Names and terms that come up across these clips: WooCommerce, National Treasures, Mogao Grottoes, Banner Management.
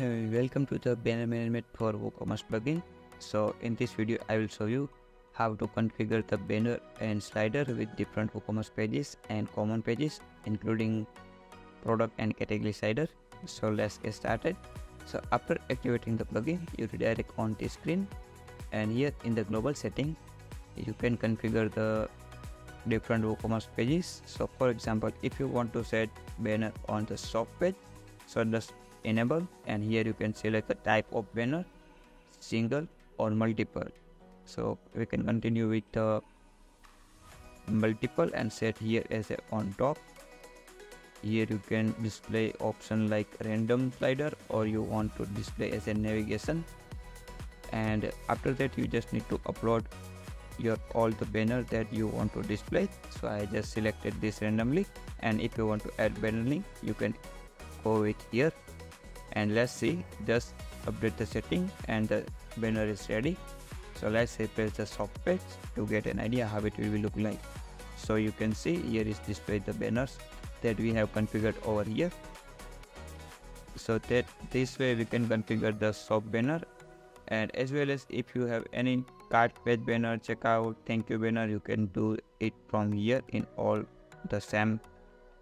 Welcome to the Banner Management for WooCommerce plugin. So in this video I will show you how to configure the banner and slider with different WooCommerce pages and common pages, including product and category slider. So let's get started. So after activating the plugin, you redirect on this screen, and here in the global setting you can configure the different WooCommerce pages. So for example, if you want to set banner on the shop page, so just enable, and here you can select the type of banner, single or multiple. So we can continue with the multiple and set here as a on top. Here you can display option like random slider, or you want to display as a navigation. And after that you just need to upload your all the banner that you want to display. So I just selected this randomly, and if you want to add banner link you can go with here, and let's see, just update the setting and the banner is ready. So let's replace the shop page to get an idea how it will look like. So you can see here is displayed the banners that we have configured over here. So that this way we can configure the shop banner, and as well as if you have any cart page banner, checkout, thank you banner, you can do it from here in all the same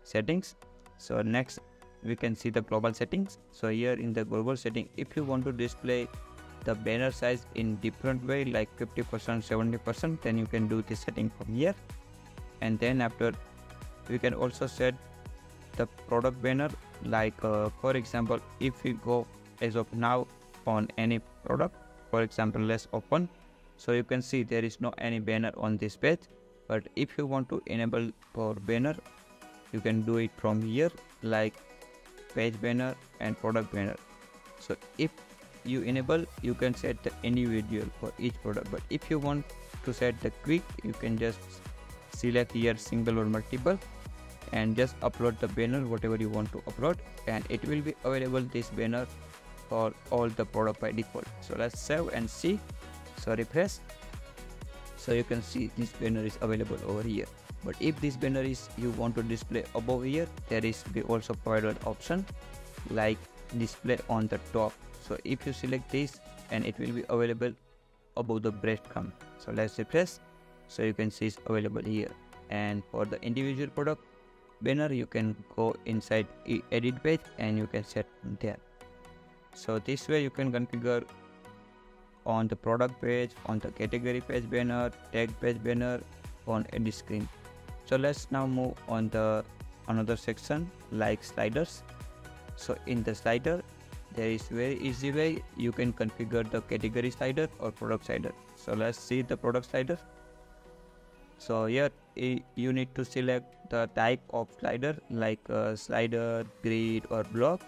settings. So next we can see the global settings. So here in the global setting, if you want to display the banner size in different way like 50%, 70%, then you can do this setting from here. And then after we can also set the product banner, like for example, if we go as of now on any product, for example let's open, so you can see there is no any banner on this page. But if you want to enable for banner, you can do it from here, like page banner and product banner. So if you enable, you can set the individual for each product, but if you want to set the quick, you can just select here single or multiple and just upload the banner whatever you want to upload, and it will be available this banner for all the product by default. So let's save and see. So refresh. So you can see this banner is available over here. But if this banner is you want to display above here, there is we also provided option like display on the top. So if you select this, and it will be available above the breadcrumb. So let's refresh. So you can see it's available here. And for the individual product banner, you can go inside edit page and you can set there. So this way you can configure on the product page, on the category page banner, tag page banner, on edit screen. So let's now move on the another section like sliders. So in the slider, there is very easy way you can configure the category slider or product slider. So let's see the product slider. So here you need to select the type of slider like slider, grid or block,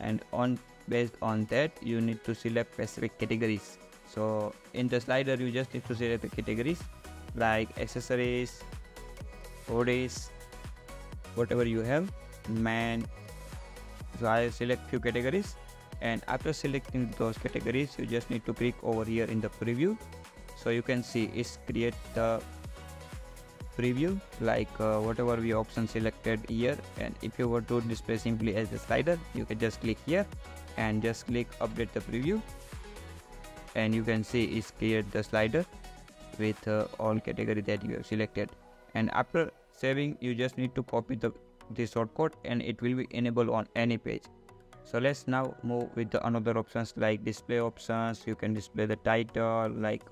and on based on that you need to select specific categories. So in the slider you just need to select the categories like accessories, hoodies, whatever you have, man. So I select few categories, and after selecting those categories you just need to click over here in the preview. So you can see it's create the preview like whatever we option selected here, and if you were to display simply as a slider, you can just click here and just click update the preview, and you can see it's create the slider with all category that you have selected. And after saving, you just need to copy the shortcode, and it will be enabled on any page. So let's now move with the another options like display options. You can display the title like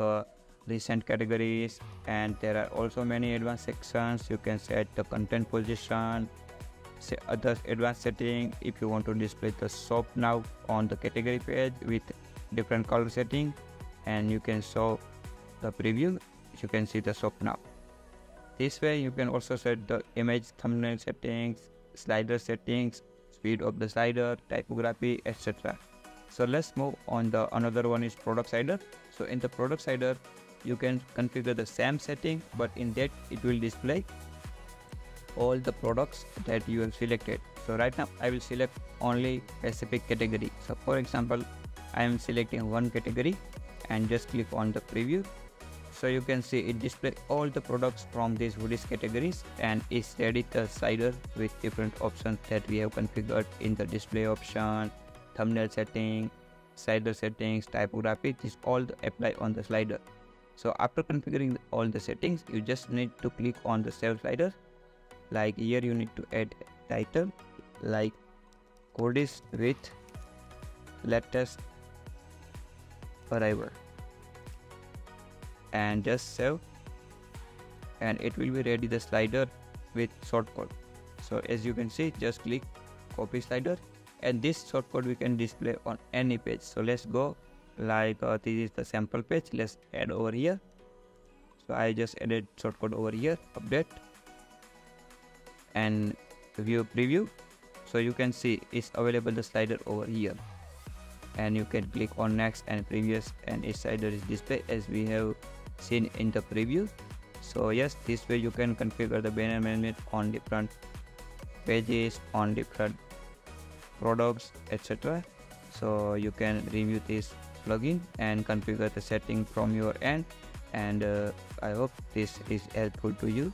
recent categories, and there are also many advanced sections. You can set the content position, say other advanced setting. If you want to display the shop now on the category page with different color setting, and you can show the preview, you can see the shop now. This way you can also set the image thumbnail settings, slider settings, speed of the slider, typography, etc. So let's move on the another one is product slider. So in the product slider you can configure the same setting, but in that it will display all the products that you have selected. So right now I will select only specific category. So for example, I am selecting one category and just click on the preview. So you can see it displays all the products from these hoodies categories, and it's ready the slider with different options that we have configured in the display option, thumbnail setting, slider settings, typography, this all apply on the slider. So after configuring all the settings, you just need to click on the save slider. Like here you need to add title, like Codis with latest arrival, and just save, and it will be ready the slider with shortcode. So as you can see, just click copy slider, and this shortcode we can display on any page. So let's go, like this is the sample page, let's add over here. So I just added shortcode over here, update and view preview. So you can see it's available the slider over here, and you can click on next and previous, and its slider is displayed as we have seen in the preview. So yes, this way you can configure the banner management on different pages, on different products, etc. So you can review this plugin and configure the setting from your end, and I hope this is helpful to you.